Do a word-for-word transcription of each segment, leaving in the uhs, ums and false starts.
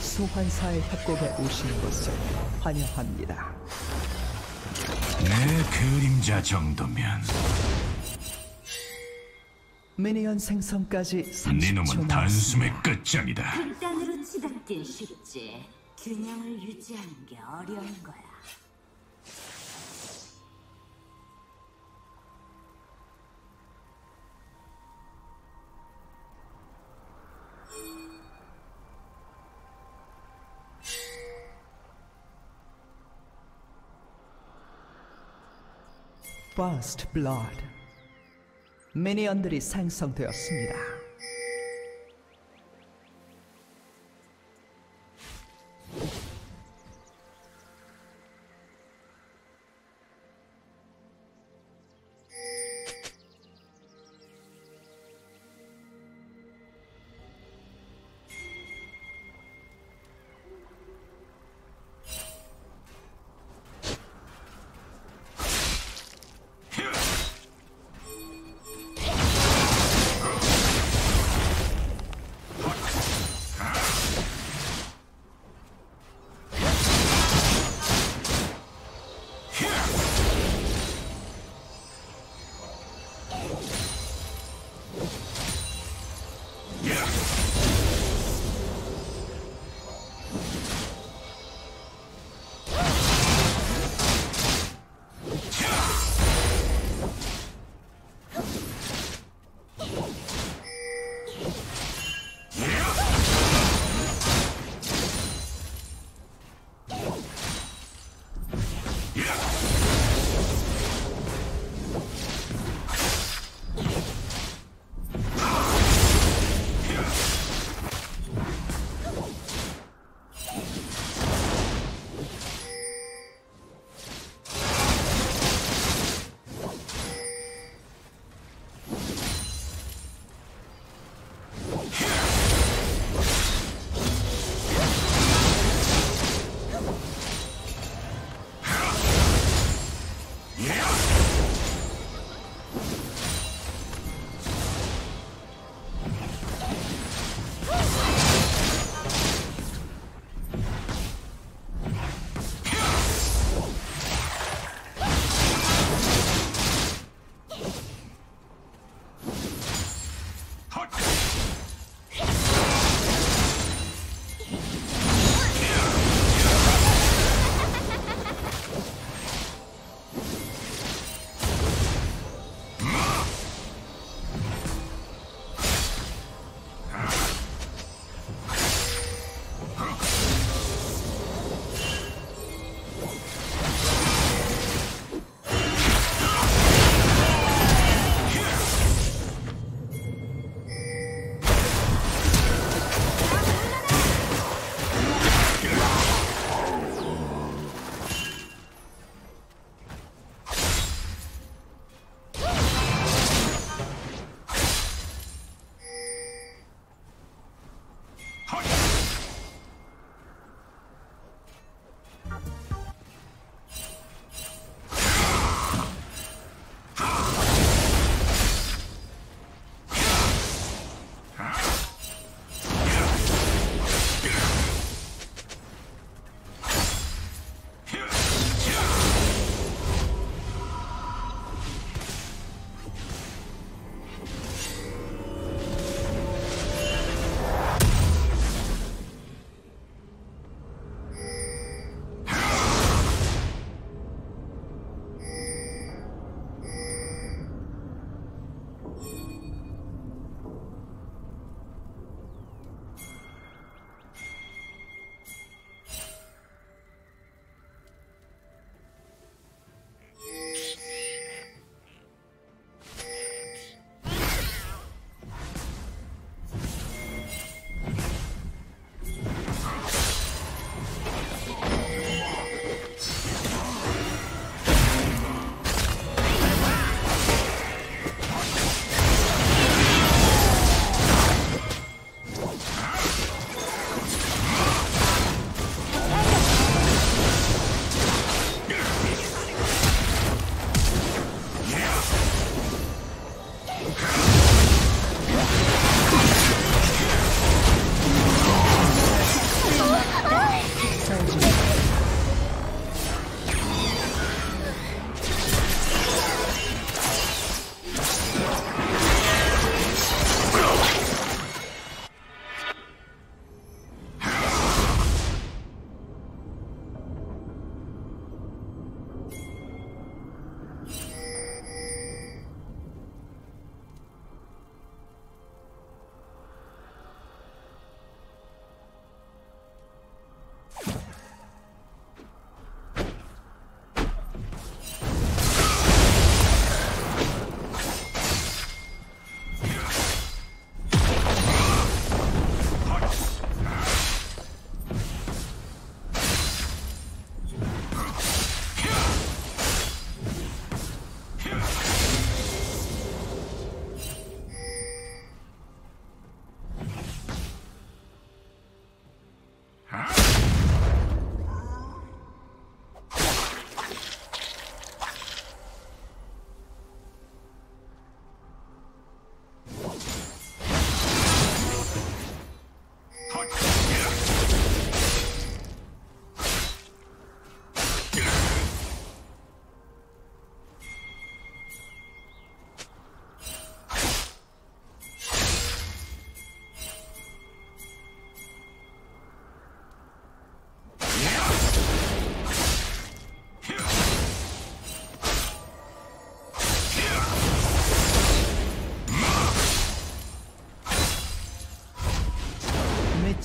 소환사의 협곡에 오신 것을 환영합니다. 내 그림자 정도면 미니언 생성까지 삼십 초 니놈은 단숨의 끝장이다. 극단으로 치닫긴 쉽지 균형을 유지하는 게 어려운 거야. First Blood. 미니언들이 생성되었습니다.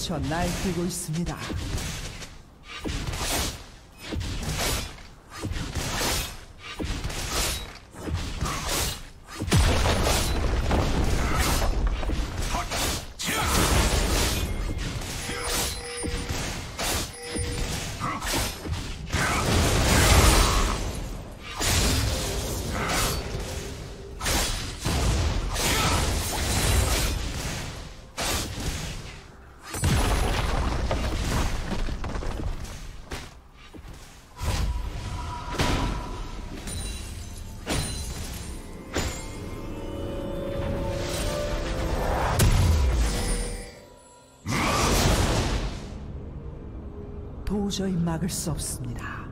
미쳐 날뛰고 있습니다. 도저히 막을 수 없습니다.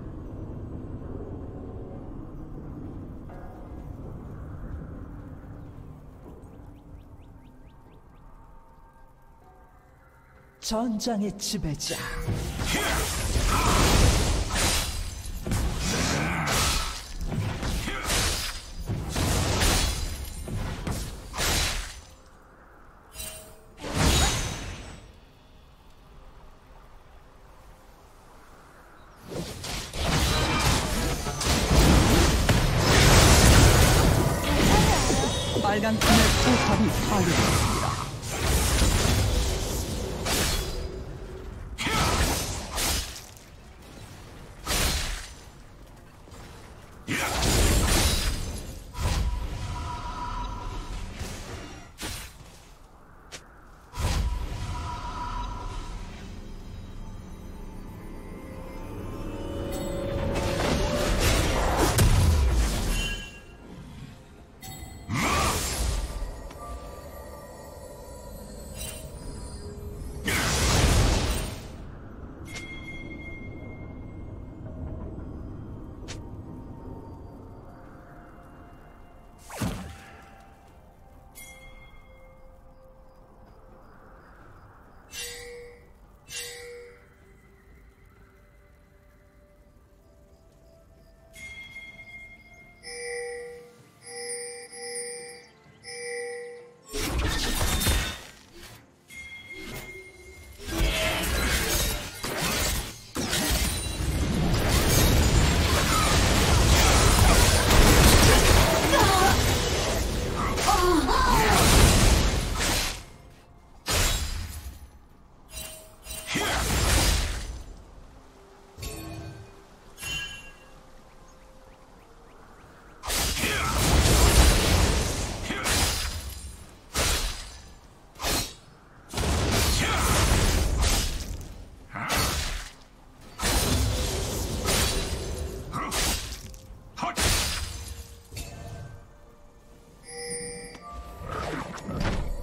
전장의 지배자. 빨간 팀의 포탑이 파괴되었습니다.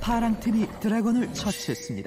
파랑팀이 드래곤을 처치했습니다.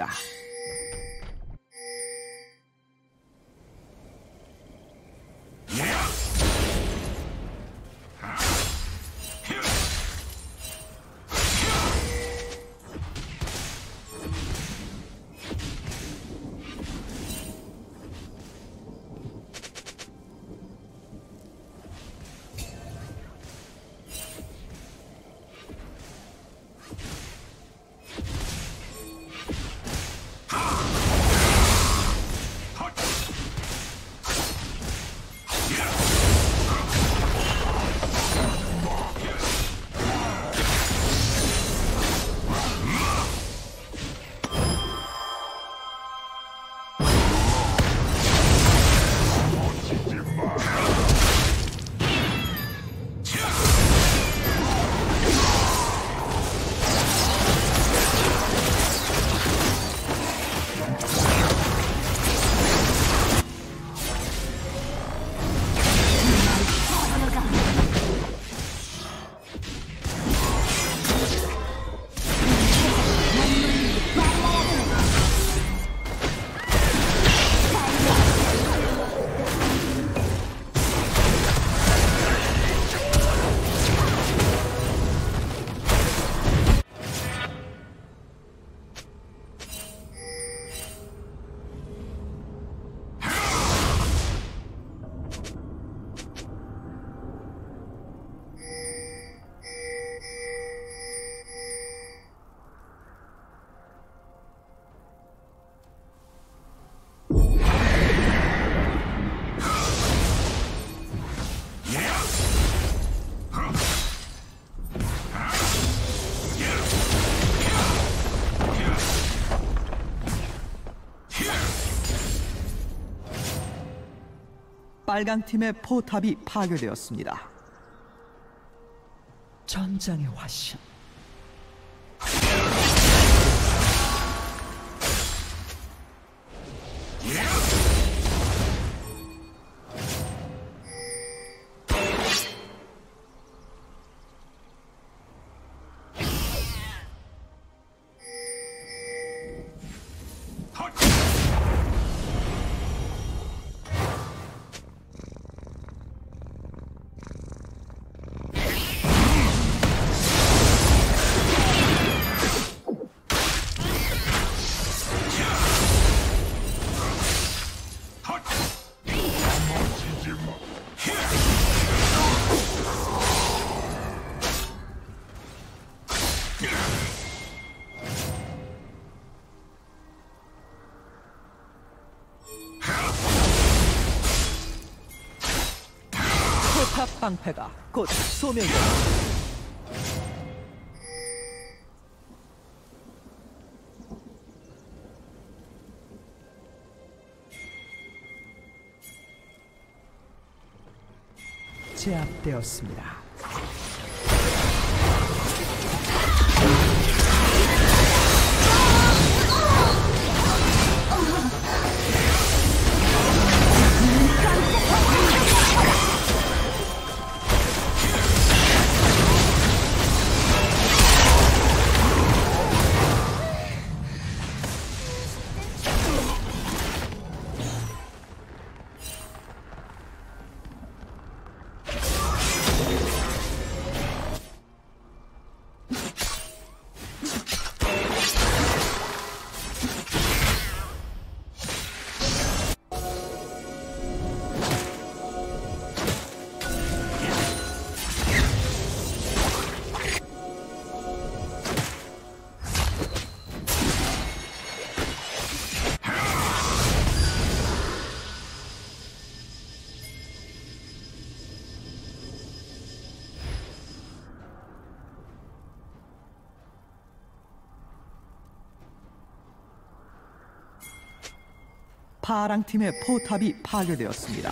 빨강팀의 포탑이 파괴되었습니다. 전장의 화신. 방패가 곧 소멸됩니다. 제압되었습니다. 파랑팀의 포탑이 파괴되었습니다.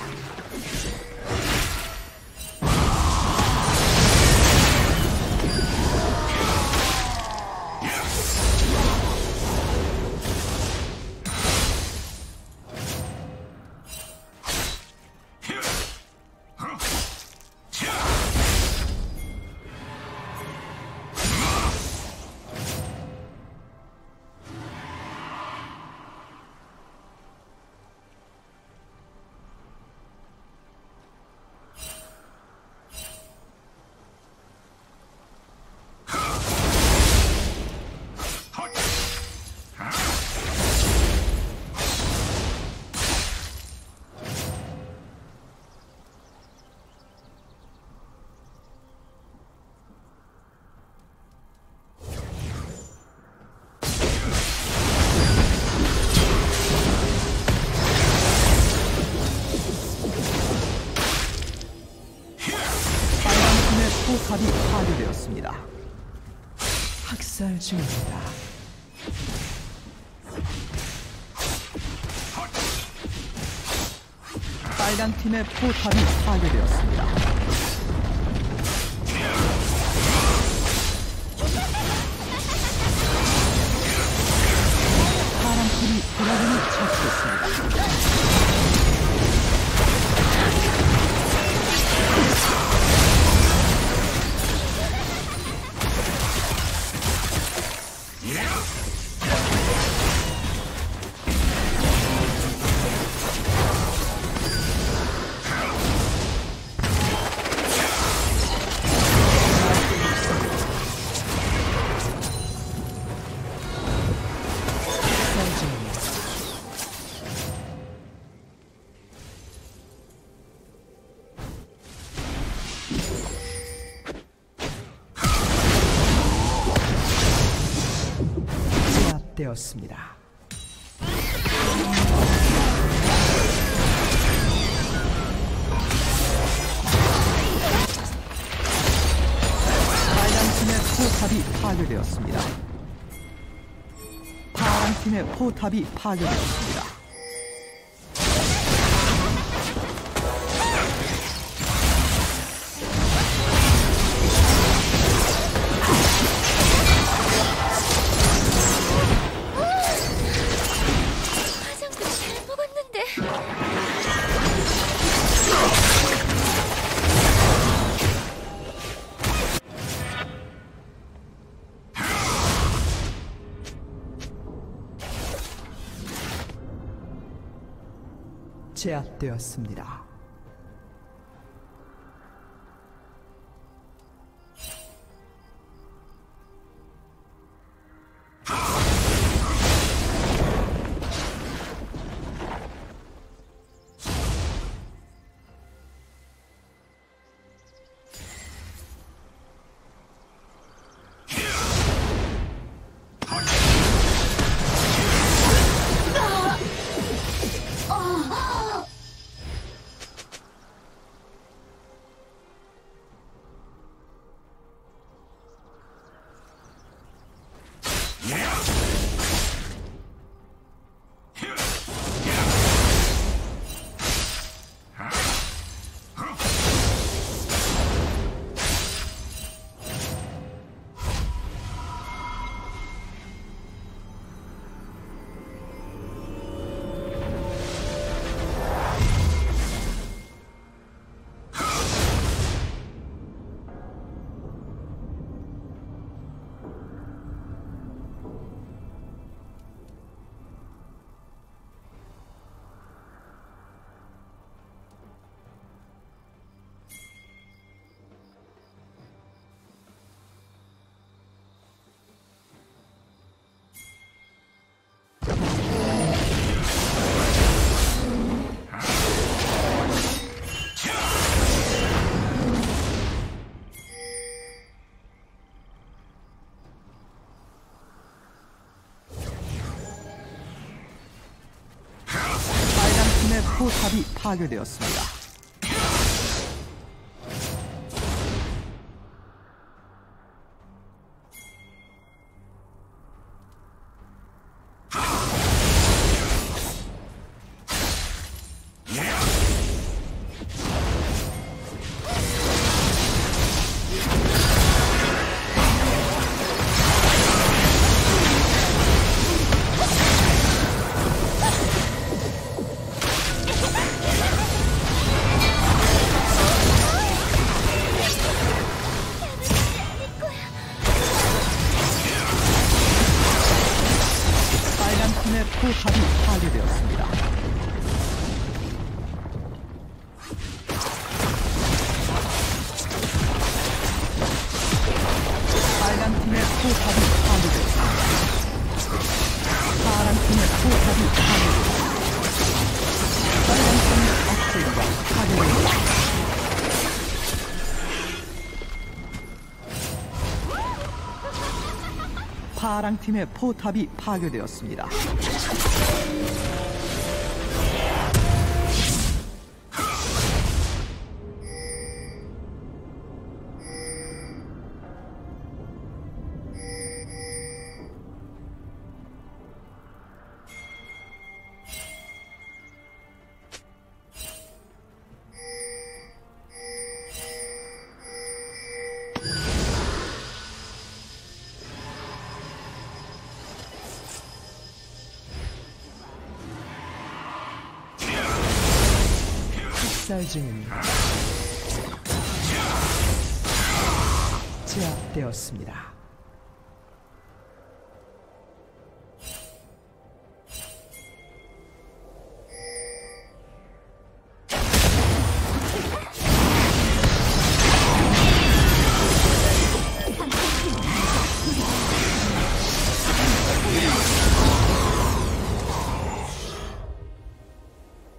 학살 중입니다. 빨간 팀의 포탑이 파괴되었습니다. 파란 팀이 드라군을 처치했습니다. 되었습니다. 빨간팀의 포탑이 파괴되었습니다. 파란팀의 포탑이 파괴되었습니다. 제압되었습니다. 포탑이 파괴되었습니다. 포탑이 파괴되었습니다. 빨간 팀의 포탑이 파괴되었습니다. 파란 팀의 포탑이 파괴되었습니다. 빨간 팀의 악재가 파괴되었습니다. 파랑 팀의 포탑이 파괴되었습니다. 제압되었습니다.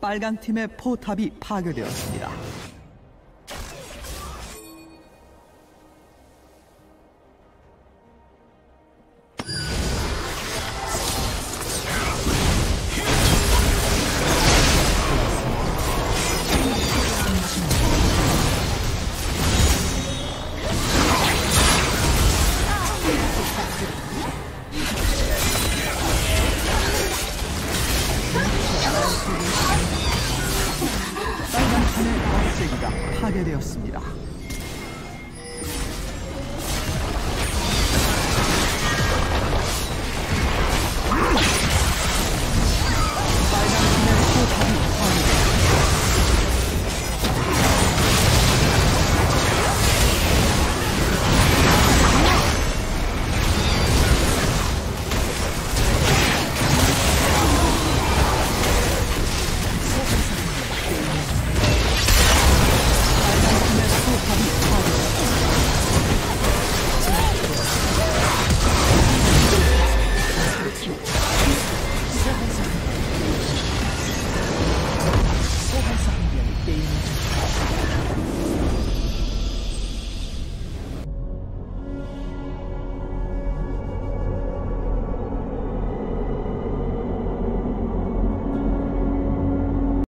빨간 팀의 포탑이 파괴되었습니다.